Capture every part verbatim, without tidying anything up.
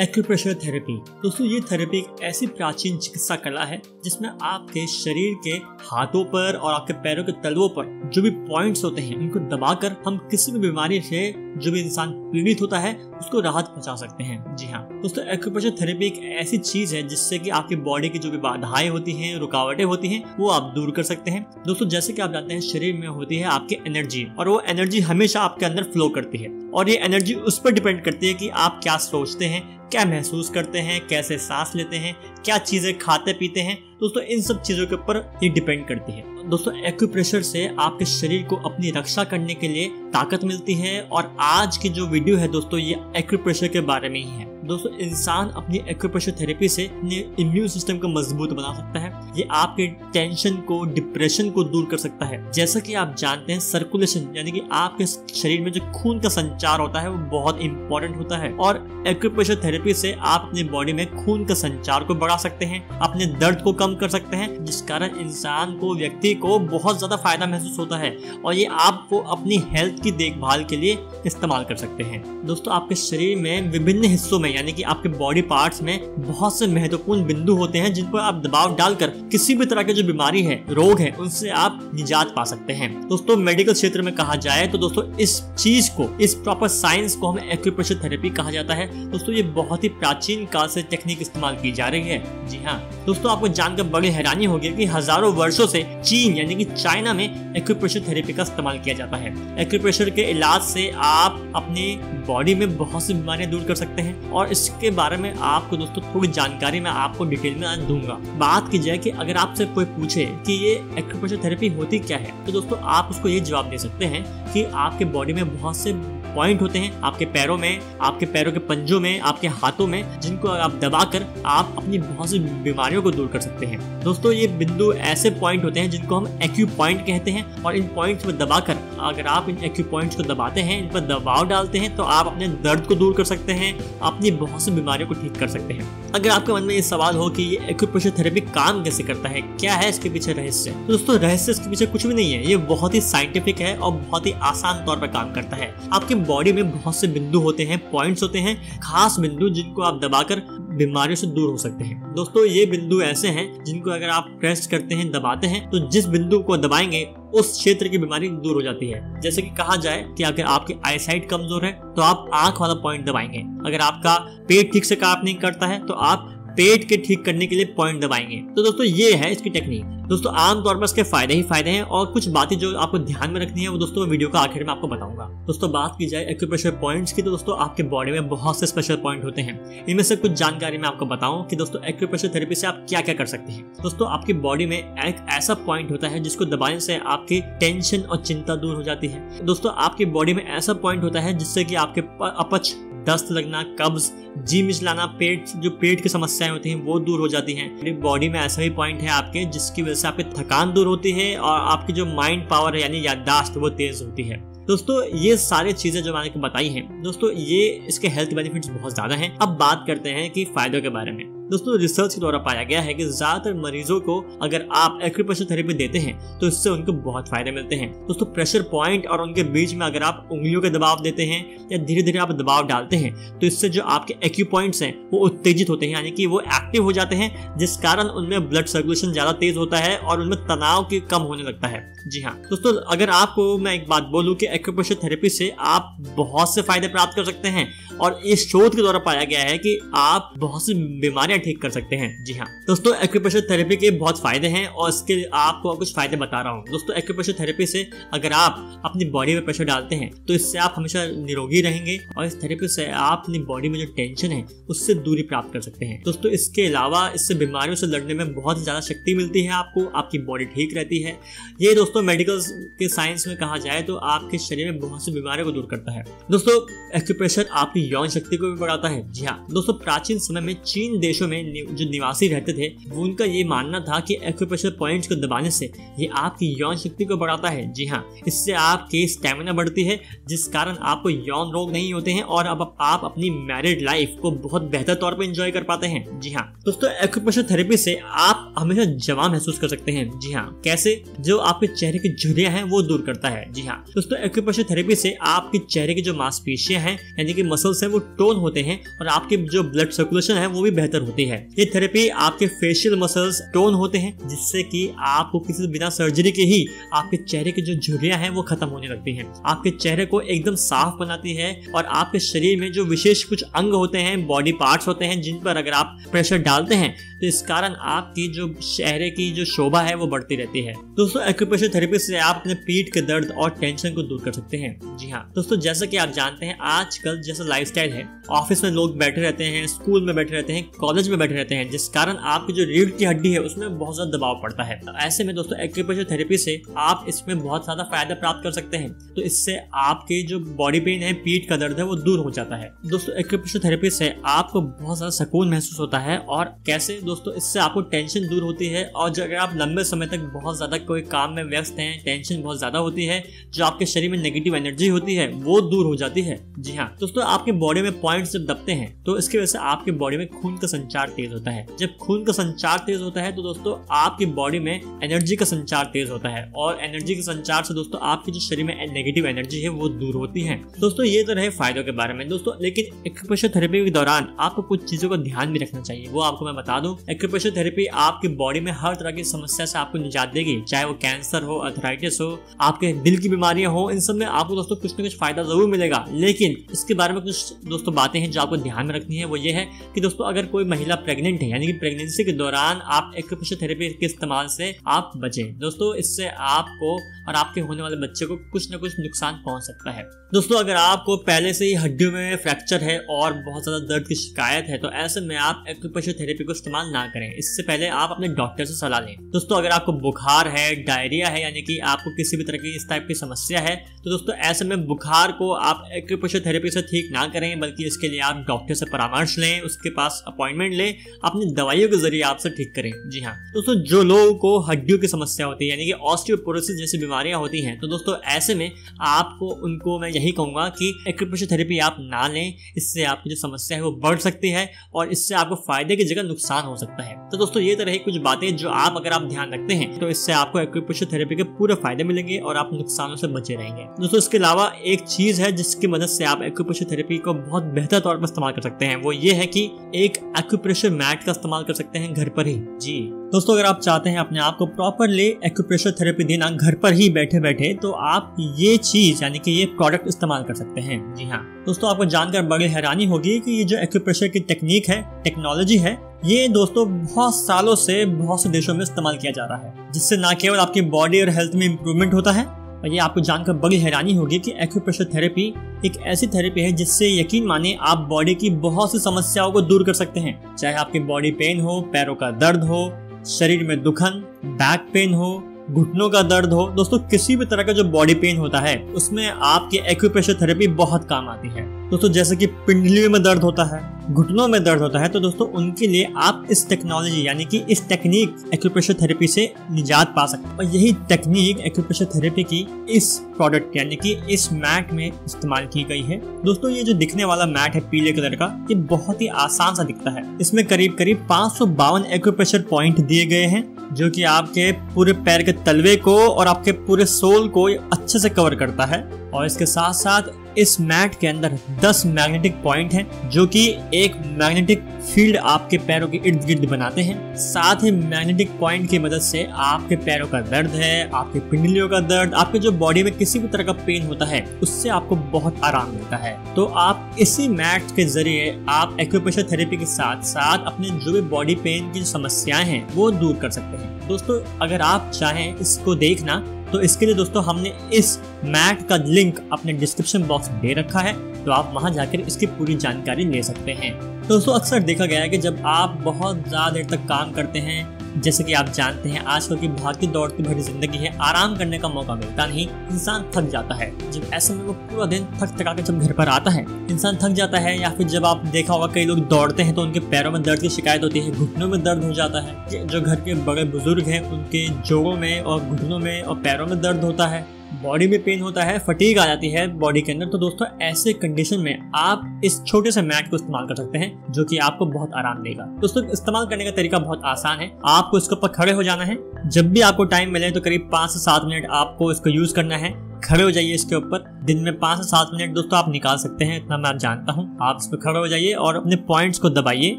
Acupressure therapy. दोस्तों ये therapy एक ऐसी प्राचीन चिकित्सा कला है जिसमें आपके शरीर के हाथों पर और आपके पैरों के तलवों पर जो भी पॉइंट्स होते हैं उनको दबाकर हम किसी भी बीमारी से जो भी इंसान पीड़ित होता है उसको राहत पहुंचा सकते हैं। जी हाँ दोस्तों, एक्यूप्रेशर थेरेपी एक ऐसी चीज है जिससे कि आपकी बॉडी की जो भी बाधाएं होती हैं, रुकावटें होती हैं, वो आप दूर कर सकते हैं। दोस्तों जैसे कि आप जानते हैं शरीर में होती है आपकी एनर्जी और वो एनर्जी हमेशा आपके अंदर फ्लो करती है और ये एनर्जी उस पर डिपेंड करती है कि आप क्या सोचते हैं, क्या महसूस करते हैं, कैसे सांस लेते हैं, क्या चीजें खाते पीते हैं। दोस्तों इन सब चीजों के ऊपर ये डिपेंड करती है। दोस्तों एक्यूप्रेशर से आपके शरीर को अपनी रक्षा करने के लिए ताकत मिलती है और आज की जो वीडियो है दोस्तों ये एक्यूप्रेशर के बारे में ही है। दोस्तों इंसान अपनी एक्यूप्रेशर थेरेपी से अपने इम्यून सिस्टम को मजबूत बना सकता है। ये आपके टेंशन को, डिप्रेशन को दूर कर सकता है। जैसा कि आप जानते हैं सर्कुलेशन यानी कि आपके शरीर में जो खून का संचार होता है वो बहुत इंपॉर्टेंट होता है और एक्यूप्रेशर थेरेपी से आप अपने बॉडी में खून का संचार को बढ़ा सकते हैं, अपने दर्द को कम कर सकते हैं, जिस कारण इंसान को, व्यक्ति को बहुत ज्यादा फायदा महसूस होता है और ये आपको अपनी हेल्थ की देखभाल के लिए इस्तेमाल कर सकते हैं। दोस्तों आपके शरीर में विभिन्न हिस्सों में यानी कि आपके बॉडी पार्ट्स में बहुत से महत्वपूर्ण बिंदु होते हैं जिन पर आप दबाव डालकर किसी भी तरह के जो बीमारी है, रोग है, उनसे आप निजात पा सकते हैं। दोस्तों मेडिकल क्षेत्र में कहा जाए तो दोस्तों इस चीज को, इस प्रॉपर साइंस को हमें एक्यूप्रेशर थेरेपी कहा जाता है। दोस्तों ये बहुत ही प्राचीन काल से टेक्निक इस्तेमाल की जा रही है। जी हाँ दोस्तों, आपको जानकर बड़ी हैरानी होगी कि हजारों वर्षों से चीन यानी कि चाइना में एक्यूप्रेशर थेरेपी का इस्तेमाल किया जाता है। एक्यूप्रेशर के इलाज से आप अपने बॉडी में बहुत सी बीमारियां दूर कर सकते हैं और इसके बारे में आपको दोस्तों थोड़ी जानकारी मैं आपको डिटेल में आज दूंगा। बात की जाए कि अगर आपसे कोई पूछे कि ये एक्यूप्रेशर थेरेपी होती क्या है तो दोस्तों आप उसको ये जवाब दे सकते हैं कि आपके बॉडी में बहुत से पॉइंट होते हैं, आपके पैरों में, आपके पैरों के पंजों में, आपके हाथों में, जिनको आप दबाकर आप अपनी बहुत सी बीमारियों को दूर कर सकते हैं। दोस्तों ये बिंदु ऐसे पॉइंट होते हैं जिनको हम एक्यू पॉइंट कहते हैं और इन पॉइंट्स में दबाकर अगर आप इन एक्यू पॉइंट्स को दबाते हैं, इन पर दबाव डालते हैं तो आप अपने दर्द को दूर कर सकते हैं, अपनी बहुत सी बीमारियों को ठीक कर सकते हैं। अगर आपके मन में ये सवाल हो कि ये एक्यूप्रेशर थेरेपी काम कैसे करता है, क्या है इसके पीछे रहस्य, तो दोस्तों रहस्य इसके पीछे कुछ भी नहीं है। ये बहुत ही साइंटिफिक है और बहुत ही आसान तौर पर काम करता है। आपके बॉडी में बहुत से बिंदु होते हैं, पॉइंट्स होते हैं, खास बिंदु जिनको आप दबाकर बीमारियों से दूर हो सकते हैं। दोस्तों ये बिंदु ऐसे हैं जिनको अगर आप प्रेस करते हैं, दबाते हैं तो जिस बिंदु को दबाएंगे उस क्षेत्र की बीमारी दूर हो जाती है। जैसे कि कहा जाए कि अगर आपकी आईसाइट कमजोर है तो आप आंख वाला पॉइंट दबाएंगे, अगर आपका पेट ठीक से काम नहीं करता है तो आप पेट के ठीक करने के लिए पॉइंट दबाएंगे। तो दोस्तों ये है इसकी टेक्निक। दोस्तों आमतौर पर इसके फायदे ही फायदे हैं और कुछ बातें जो आपको ध्यान में रखनी है वो दोस्तों वीडियो का आखिर में आपको बताऊंगा। दोस्तों बात की जाए एक्यूप्रेशर पॉइंट्स की तो दोस्तों आपके बॉडी में बहुत से स्पेशल पॉइंट होते हैं। इनमें से कुछ जानकारी मैं आपको बताऊं कि दोस्तों एक्यूप्रेशर थेरेपी से आप क्या क्या कर सकते हैं। दोस्तों आपकी बॉडी में एक ऐसा पॉइंट होता है जिसको दबाने से आपकी टेंशन और चिंता दूर हो जाती है। दोस्तों आपकी बॉडी में ऐसा पॉइंट होता है जिससे कि आपके अपच, दस्त लगना, कब्ज, जी मिचलाना, पेट जो पेट की समस्याएं होती हैं वो दूर हो जाती हैं। बॉडी में ऐसा भी पॉइंट है आपके जिसकी वजह से आपकी थकान दूर होती है और आपकी जो माइंड पावर है यानी याददाश्त वो तेज होती है। दोस्तों ये सारी चीजें जो मैंने बताई हैं दोस्तों ये इसके हेल्थ बेनिफिट्स बहुत ज्यादा हैं। अब बात करते हैं कि फायदों के बारे में। दोस्तों रिसर्च के द्वारा पाया गया है कि ज्यादातर मरीजों को अगर आप एक्यूप्रेशर थेरेपी देते हैं तो इससे उनको बहुत फायदे मिलते हैं। दोस्तों प्रेशर पॉइंट और उनके बीच में अगर आप उंगलियों के दबाव देते हैं या धीरे धीरे आप दबाव डालते हैं तो इससे जो आपके एक्यू पॉइंट्स हैं वो उत्तेजित होते हैं यानी कि वो एक्टिव हो जाते हैं, जिस कारण उनमें ब्लड सर्कुलेशन ज्यादा तेज होता है और उनमें तनाव की कम होने लगता है। जी हाँ दोस्तों, अगर आपको मैं एक बात बोलूँ कि एक्यूप्रेशर थेरेपी से आप बहुत से फायदे प्राप्त कर सकते हैं और इस शोध के द्वारा पाया गया है कि आप बहुत सी बीमारियां ठीक कर सकते हैं। जी हाँ दोस्तों एक्यूप्रेशर थेरेपी के बहुत फायदे हैं और इसके आपको कुछ फायदे बता रहा हूँ। दोस्तों एक्यूप्रेशर थेरेपी से अगर आप अपनी बॉडी में प्रेशर डालते हैं तो इससे आप हमेशा निरोगी रहेंगे और इस थेरेपी से आप अपनी बॉडी में जो टेंशन है उससे दूरी प्राप्त कर सकते हैं। दोस्तों इसके अलावा इससे बीमारियों से लड़ने में बहुत ज्यादा शक्ति मिलती है आपको, आपकी बॉडी ठीक रहती है। ये दोस्तों मेडिकल के साइंस में कहा जाए तो आपके शरीर में बहुत सी बीमारियों को दूर करता है। दोस्तों एक्यूप्रेशर आपकी यौन शक्ति को भी बढ़ाता है। जी हाँ दोस्तों, प्राचीन समय में चीन देशों में जो निवासी रहते थे उनका ये मानना था कि एक्यूप्रेशर पॉइंट्स को दबाने से ये आपकी यौन शक्ति को बढ़ाता है। जी हाँ, इससे आपकी स्टेमिना बढ़ती है जिस कारण आपको यौन रोग नहीं होते हैं और अब आप अपनी मैरिड लाइफ को बहुत बेहतर तौर पर एंजॉय कर पाते हैं। जी हाँ दोस्तों, एक्यूप्रेशर थेरेपी से आप हमेशा जवां महसूस कर सकते हैं। जी हाँ, कैसे? जो आपके चेहरे की झुर्रियां हैं वो दूर करता है। जी हाँ दोस्तों, एक्यूप्रेशर थेरेपी से आपके चेहरे की जो मांसपेशियां हैं यानी कि मसल मसल्स हैं वो टोन होते हैं और आपके जो ब्लड सर्कुलेशन है वो भी बेहतर होती है। ये थेरेपी आपके फेशियल मसल्स टोन होते हैं जिससे कि आपको किसी बिना सर्जरी के ही आपके चेहरे की जो झुर्रियां हैं वो खत्म होने लगती हैं, आपके चेहरे को एकदम साफ बनाती है और आपके शरीर में जो विशेष कुछ अंग होते हैं, बॉडी पार्ट्स होते हैं जिन पर अगर आप प्रेशर डालते हैं तो इस कारण आपकी जो चेहरे की जो शोभा है वो बढ़ती रहती है। दोस्तों एक्यूप्रेशर थेरेपी से आप अपने पीठ के दर्द और टेंशन को दूर कर सकते हैं। जी हाँ दोस्तों, जैसा कि आप जानते हैं आजकल जैसा लाइफस्टाइल है, ऑफिस में लोग बैठे रहते हैं, स्कूल में बैठे रहते हैं, कॉलेज में बैठे रहते हैं, जिस कारण आपकी जो रीढ़ की हड्डी है उसमें बहुत ज्यादा दबाव पड़ता है। तो ऐसे में दोस्तों एक्यूप्रेशर थेरेपी से आप इसमें बहुत ज्यादा फायदा प्राप्त कर सकते हैं। तो इससे आपके जो बॉडी पेन है, पीठ का दर्द है वो दूर हो जाता है। दोस्तों एक्यूप्रेशर थेरेपी से आपको बहुत ज्यादा सुकून महसूस होता है। और कैसे दोस्तों, इससे आपको टेंशन दूर होती है और अगर आप लंबे समय तक बहुत ज्यादा कोई काम में व्यस्त हैं, टेंशन बहुत ज्यादा होती है, जो आपके शरीर में नेगेटिव एनर्जी होती है वो दूर हो जाती है। जी हाँ दोस्तों, आपके बॉडी में पॉइंट्स जब दबते हैं तो इसकी वजह से आपके बॉडी में खून का संचार तेज होता है। जब खून का संचार तेज होता है तो दोस्तों आपकी बॉडी में एनर्जी का संचार तेज होता है और एनर्जी के संचार से दोस्तों आपके जो शरीर में नेगेटिव एनर्जी है वो दूर होती है। दोस्तों ये तो रहे फायदों के बारे में दोस्तों, लेकिन एक्यूप्रेशर थेरेपी के दौरान आपको कुछ चीजों का ध्यान भी रखना चाहिए। वो आपको मैं बता दूं, एक्यूप्रेशर थेरेपी आपकी बॉडी में हर तरह की समस्या से आपको निजात देगी, चाहे वो कैंसर हो, अर्थराइटिस हो, आपके दिल की बीमारियां हो, इन सब में आपको दोस्तों कुछ न कुछ फायदा जरूर मिलेगा। लेकिन इसके बारे में कुछ दोस्तों बातें हैं जो आपको ध्यान में रखनी है। वो ये है कि दोस्तों अगर कोई महिला प्रेग्नेंट है, यानी कि प्रेगनेंसी के दौरान आप एक्यूप्रेशर थेरेपी के इस्तेमाल से आप बचें दोस्तों, इससे आपको और आपके होने वाले बच्चे को कुछ न कुछ नुकसान पहुंच सकता है। दोस्तों अगर आपको पहले से ही हड्डियों में फ्रैक्चर है और बहुत ज्यादा दर्द की शिकायत है तो ऐसे में आप एक्यूप्रेशर थेरेपी को इस्तेमाल ना करें, इससे पहले आप अपने डॉक्टर से सलाह लें। दोस्तों अगर आपको बुखार है, डायरिया है, यानी कि आपको किसी भी तरह की इस टाइप की समस्या है तो दोस्तों ऐसे में बुखार को आप एक्यूप्रेशर थेरेपी से ठीक ना करें, बल्कि इसके लिए आप डॉक्टर से परामर्श लें, उसके पास अपॉइंटमेंट लें, अपनी दवाइयों के जरिए आपसे ठीक करें। जी हाँ दोस्तों, जो लोगों को हड्डियों की समस्या होती है, यानी कि ऑस्टियोपोरोसिस जैसी बीमारियां होती हैं, तो दोस्तों ऐसे में आपको उनको मैं यही कहूंगा कि एक्यूप्रेशर थेरेपी आप ना लें, इससे आपकी जो समस्या है वो बढ़ सकती है और इससे आपको फायदे की जगह नुकसान हो सकता है। तो दोस्तों ये तरह की कुछ बातें जो आप अगर आप ध्यान रखते हैं तो इससे आपको एक्यूप्रेशर थेरेपी के पूरे फायदे मिलेंगे और आप नुकसानों से बचे रहेंगे। दोस्तों इसके अलावा एक चीज है जिसकी मदद से आप एक्यूप्रेशर थेरेपी को बहुत बेहतर तौर पर इस्तेमाल कर सकते हैं, वो ये है कि एक एक्यूप्रेशर मैट का इस्तेमाल कर सकते हैं घर पर ही। जी दोस्तों, अगर आप चाहते हैं अपने आप को प्रॉपरली एक्यूप्रेशर थेरेपी देना घर पर ही बैठे बैठे, तो आप ये चीज यानी कि ये प्रोडक्ट इस्तेमाल कर सकते हैं। जी हाँ दोस्तों, आपको जानकर बड़ी हैरानी होगी कि ये जो एक्यूप्रेशर की टेक्निक है, टेक्नोलॉजी है, ये दोस्तों बहुत सालों से बहुत से देशों में इस्तेमाल किया जा रहा है, जिससे ना केवल आपकी बॉडी और हेल्थ में इम्प्रूवमेंट होता है, और ये आपको जानकर बड़ी हैरानी होगी कि एक्यूप्रेशर थेरेपी एक ऐसी थेरेपी है जिससे यकीन माने आप बॉडी की बहुत सी समस्याओं को दूर कर सकते हैं, चाहे आपकी बॉडी पेन हो, पैरों का दर्द हो, शरीर में दुखन, बैक पेन हो, घुटनों का दर्द हो। दोस्तों किसी भी तरह का जो बॉडी पेन होता है उसमें आपकी एक्यूप्रेशर थेरेपी बहुत काम आती है। दोस्तों जैसे कि पिंडलियों में दर्द होता है, घुटनों में दर्द होता है, तो दोस्तों उनके लिए आप इस टेक्नोलॉजी यानी कि इस टेक्निक एक्यूप्रेशर थेरेपी से निजात पा सकते हैं। और यही टेक्निक एक्यूप्रेशर थेरेपी की इस प्रोडक्ट यानी कि इस मैट में इस्तेमाल की गई है। दोस्तों ये जो दिखने वाला मैट है पीले कलर का, ये बहुत ही आसान सा दिखता है। इसमें करीब करीब पाँच सौ बावन एक्यूप्रेशर पॉइंट दिए गए हैं जो कि आपके पूरे पैर के तलवे को और आपके पूरे सोल को अच्छे से कवर करता है। और इसके साथ साथ इस मैट के अंदर दस मैग्नेटिक पॉइंट हैं जो कि एक मैग्नेटिक फील्ड आपके पैरों के इर्द गिर्द बनाते हैं। साथ ही मैग्नेटिक पॉइंट की मदद से आपके पैरों का दर्द है, आपके पिंडलियों का दर्द, आपके जो बॉडी में किसी भी तरह का पेन होता है उससे आपको बहुत आराम मिलता है। तो आप इसी मैट के जरिए आप एक्यूप्रेशर थेरेपी के साथ साथ अपने जो भी बॉडी पेन की समस्याएं हैं वो दूर कर सकते हैं। दोस्तों अगर आप चाहें इसको देखना तो इसके लिए दोस्तों हमने इस मैट का लिंक अपने डिस्क्रिप्शन बॉक्स में दे रखा है, तो आप वहां जाकर इसकी पूरी जानकारी ले सकते हैं। दोस्तों अक्सर देखा गया है कि जब आप बहुत ज़्यादा देर तक काम करते हैं, जैसे कि आप जानते हैं आजकल की भागती दौड़ती भरी जिंदगी है, आराम करने का मौका मिलता नहीं, इंसान थक जाता है। जब ऐसे में वो पूरा दिन थक थका के जब घर पर आता है, इंसान थक जाता है। या फिर जब आप देखा होगा कई लोग दौड़ते हैं तो उनके पैरों में दर्द की शिकायत होती है, घुटनों में दर्द हो जाता है। जो घर के बड़े बुजुर्ग हैं उनके जोड़ों में और घुटनों में और पैरों में दर्द होता है। बॉडी में पेन होता है, फटीग आ जाती है बॉडी के अंदर, तो दोस्तों ऐसे कंडीशन में आप इस छोटे से मैट को इस्तेमाल कर सकते हैं जो कि आपको बहुत आराम देगा। दोस्तों इस्तेमाल करने का तरीका बहुत आसान है, आपको इसके ऊपर खड़े हो जाना है। जब भी आपको टाइम मिले तो करीब पाँच से सात मिनट आपको इसको यूज करना है, खड़े हो जाइए इसके ऊपर। दिन में पाँच से सात मिनट दोस्तों आप निकाल सकते हैं, इतना मैं जानता हूँ। आप इस पर खड़े हो जाइए और अपने पॉइंट्स को दबाइए,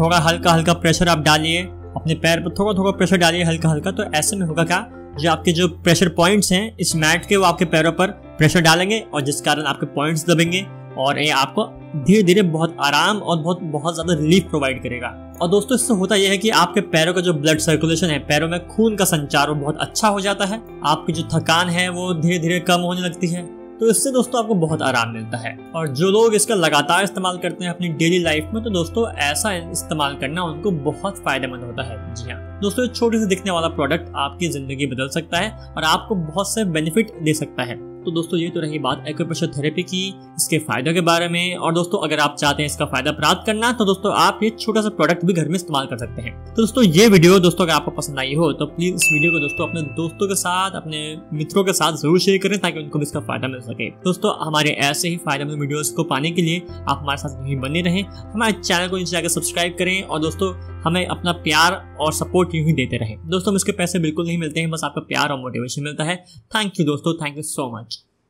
थोड़ा हल्का हल्का प्रेशर आप डालिए, अपने पैर पर थोड़ा थोड़ा प्रेशर डालिए हल्का हल्का। तो ऐसे में होगा क्या, जो आपके जो प्रेशर पॉइंट्स हैं इस मैट के, वो आपके पैरों पर प्रेशर डालेंगे और जिस कारण आपके पॉइंट्स दबेंगे और ये आपको धीरे धीरे बहुत आराम और बहुत बहुत ज़्यादा रिलीफ प्रोवाइड करेगा। और दोस्तों इससे होता यह है कि आपके पैरों का जो ब्लड सर्कुलेशन है, पैरों में खून का संचार, वो बहुत अच्छा हो जाता है। आपकी जो थकान है वो धीरे धीरे कम होने लगती है, तो इससे दोस्तों आपको बहुत आराम मिलता है। और जो लोग इसका लगातार इस्तेमाल करते हैं अपनी डेली लाइफ में, तो दोस्तों ऐसा इस्तेमाल करना उनको बहुत फायदेमंद होता है। जी हाँ दोस्तों, छोटे से दिखने वाला प्रोडक्ट आपकी जिंदगी बदल सकता है और आपको बहुत से बेनिफिट दे सकता है। तो दोस्तों ये तो रही बात एक्यूप्रेशर थेरेपी की, इसके फायदों के बारे में। और दोस्तों अगर आप चाहते हैं इसका फायदा प्राप्त करना, तो दोस्तों आप ये छोटा सा प्रोडक्ट भी घर में इस्तेमाल कर सकते हैं। तो दोस्तों ये वीडियो दोस्तों अगर आपको पसंद आई हो तो प्लीज इस वीडियो को दोस्तों अपने दोस्तों के साथ, अपने मित्रों के साथ जरूर शेयर करें ताकि उनको भी इसका फायदा मिल सके। दोस्तों हमारे ऐसे ही फायदेमंद वीडियोस को पाने के लिए आप हमारे साथ यूं ही बने रहें, हमारे चैनल को नीचे जाकर सब्सक्राइब करें और दोस्तों हमें अपना प्यार और सपोर्ट यूं ही देते रहें। दोस्तों हम इसके पैसे बिल्कुल नहीं मिलते हैं, बस आपका प्यार और मोटिवेशन मिलता है। थैंक यू दोस्तों, थैंक यू सो मच।